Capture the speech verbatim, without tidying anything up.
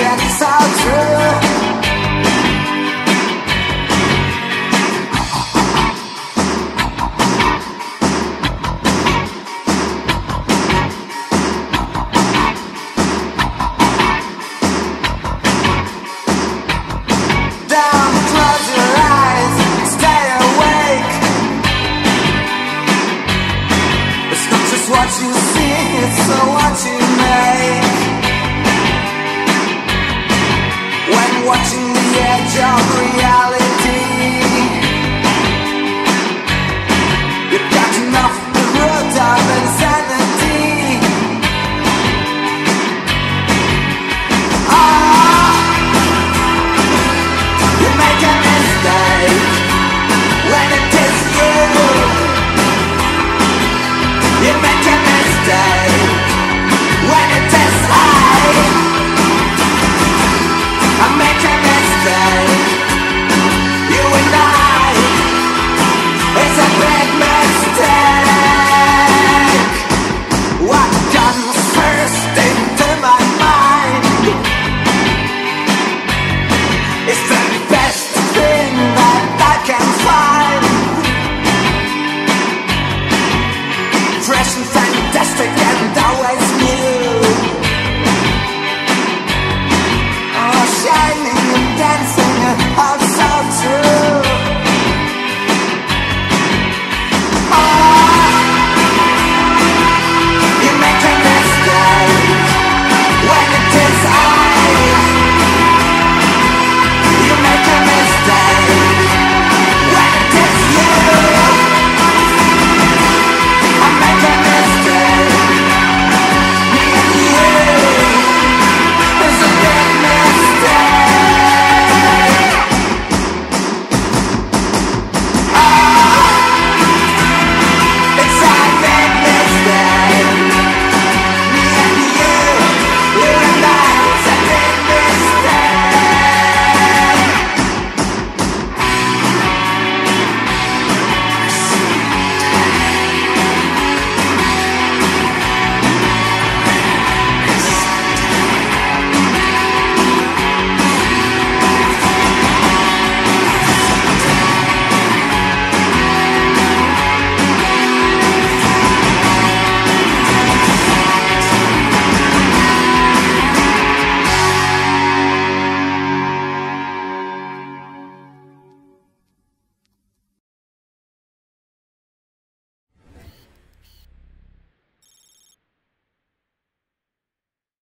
and it's all true. Down, close your eyes, stay awake. It's not just what you see, it's what you make. Watching the edge of reality, you've got enough of the root of insanity. Ah, you make a mistake when it is you. You make a mistake when it is I. Shining and dancing.